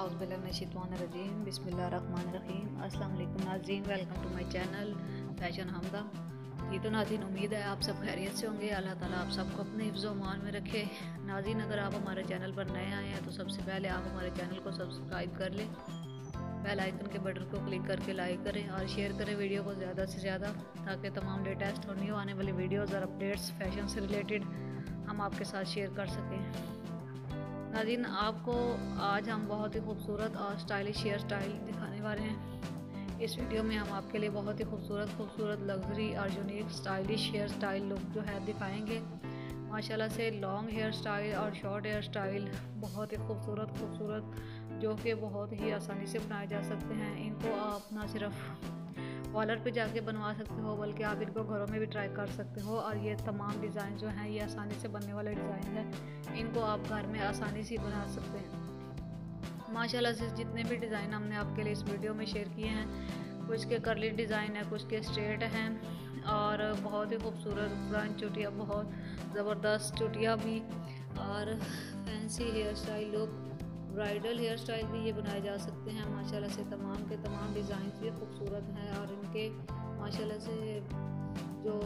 औज़ुबिल्लाहिमिनश्शैतानिर्रजीम बिस्मिल्लाहिर्रहमानिर्रहीम अस्सलाम वालेकुम नाज़रीन, welcome to my channel fashion Hamda. ये तो नाज़रीन उम्मीद है आप सब खैरियत से होंगे। अल्लाह ताला आप सबको अपने हिफ्ज़ो अमान में रखे। नाज़रीन अगर आप हमारे चैनल पर नए आए हैं तो सबसे पहले आप हमारे चैनल को सब्सक्राइब कर लें, बेल आइकन के बटन को क्लिक करके लाइक करें और शेयर करें वीडियो को ज़्यादा से ज़्यादा, ताकि तमाम लेटेस्ट और न्यू आने वाले वीडियोज़ और अपडेट्स फैशन से रिलेटेड हम आपके साथ शेयर कर सकें। नाज़रीन आपको आज हम बहुत ही खूबसूरत और स्टाइलिश हेयर स्टाइल दिखाने वाले हैं। इस वीडियो में हम आपके लिए बहुत ही खूबसूरत लग्जरी और unique stylish hair style look जो है दिखाएंगे। माशाल्लाह से लॉन्ग हेयर स्टाइल और शॉर्ट हेयर स्टाइल बहुत ही खूबसूरत जो कि बहुत ही आसानी से बनाए जा सकते हैं। इनको आप ना सिर्फ पार्लर पर जाके बनवा सकते हो बल्कि आप इनको घरों में भी ट्राई कर सकते हो। और ये तमाम डिज़ाइन जो हैं ये आसानी से बनने वाले डिज़ाइन हैं, इनको आप घर में आसानी से बना सकते हैं। माशाल्लाह से जितने भी डिज़ाइन हमने आपके लिए इस वीडियो में शेयर किए हैं, कुछ के कर्ली डिज़ाइन है, कुछ के स्ट्रेट हैं और बहुत ही खूबसूरत ब्रांच चुटिया, बहुत ज़बरदस्त चुटिया भी और fancy hair style look, bridal hair style भी ये बनाए जा सकते हैं। माशाल्लाह से तमाम के तमाम डिज़ाइन भी खूबसूरत हैं और इनके माशाल्लाह से जो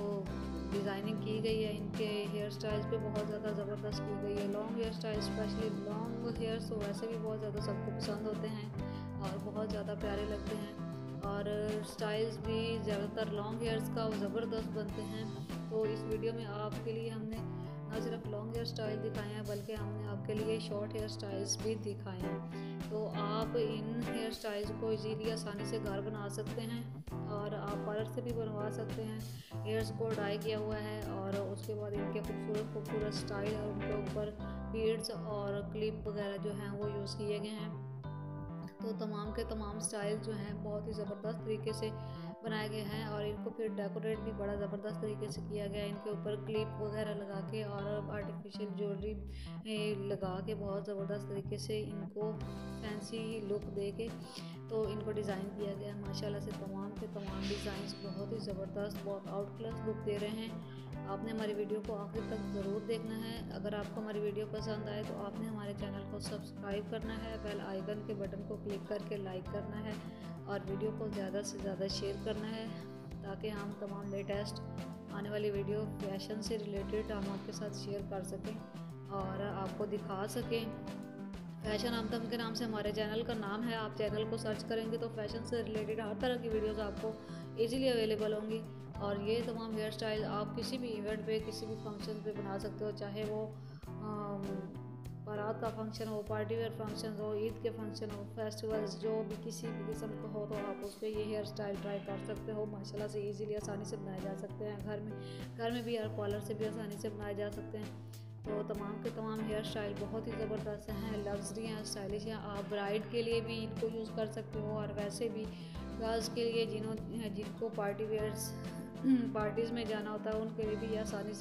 डिज़ाइनिंग की गई है इनके हेयर स्टाइल्स पे बहुत ज़्यादा ज़बरदस्त की गई है। Long hair style, specially long hairs तो वैसे भी बहुत ज़्यादा सबको पसंद होते हैं और बहुत ज़्यादा प्यारे लगते हैं और स्टाइल्स भी ज़्यादातर लॉन्ग हेयर्स का ज़बरदस्त बनते हैं। तो इस वीडियो में आपके लिए हमने ना सिर्फ लॉन्ग हेयर स्टाइल दिखाए हैं बल्कि हमने आपके लिए शॉर्ट हेयर स्टाइल्स भी दिखाए हैं। तो आप इन हेयर स्टाइल्स को इजीली आसानी से घर बना सकते हैं और आप पार्लर से भी बनवा सकते हैं। हेयर्स को डाई किया हुआ है और उसके बाद इनके खूबसूरत स्टाइल और उनके ऊपर बीड्स और क्लिप वगैरह जो हैं वो यूज़ किए गए हैं। तो तमाम के तमाम स्टाइल जो हैं बहुत ही ज़बरदस्त तरीके से बनाए गए हैं और इनको फिर डेकोरेट भी बड़ा ज़बरदस्त तरीके से किया गया है। इनके ऊपर क्लिप वगैरह लगा के और आर्टिफिशियल ज्वेलरी लगा के बहुत ज़बरदस्त तरीके से इनको फैंसी लुक दे के तो इनको डिज़ाइन किया गया है। माशाल्लाह से तमाम के तमाम डिज़ाइंस बहुत ही ज़बरदस्त, बहुत आउट क्लास लुक दे रहे हैं। आपने हमारी वीडियो को आखिर तक ज़रूर देखना है। अगर आपको हमारी वीडियो पसंद आए तो आपने हमारे चैनल को सब्सक्राइब करना है, बेल आइकन के बटन को क्लिक करके लाइक करना है और वीडियो को ज़्यादा से ज़्यादा शेयर करना है, ताकि हम तमाम लेटेस्ट आने वाली वीडियो फैशन से रिलेटेड हम आपके साथ शेयर कर सकें और आपको दिखा सकें। फैशन हमदम के नाम से हमारे चैनल का नाम है। आप चैनल को सर्च करेंगे तो फैशन से रिलेटेड हर तरह की वीडियोस आपको इजीली अवेलेबल होंगी। और ये तमाम हेयर स्टाइल आप किसी भी इवेंट पे, किसी भी फंक्शन पे बना सकते हो, चाहे वो बारात का फंक्शन हो, पार्टी वेयर फंक्शन हो, ईद के फंक्शन हो, फेस्टिवल्स, जो भी किसी भी किस्म का हो तो आप उस पर ये हेयर स्टाइल ट्राई कर सकते हो। माशाल्लाह से इजीली आसानी से बनाए जा सकते हैं घर में भी और पार्लर से भी आसानी से बनाए जा सकते हैं। तो तमाम के तमाम हेयर स्टाइल बहुत ही ज़बरदस्त हैं, लग्जरी हैं, स्टाइलिश हैं। आप ब्राइड के लिए भी इनको यूज़ कर सकते हो और वैसे भी गर्ल्स के लिए जिनको पार्टीज़ में जाना होता है उनके लिए भी आसानी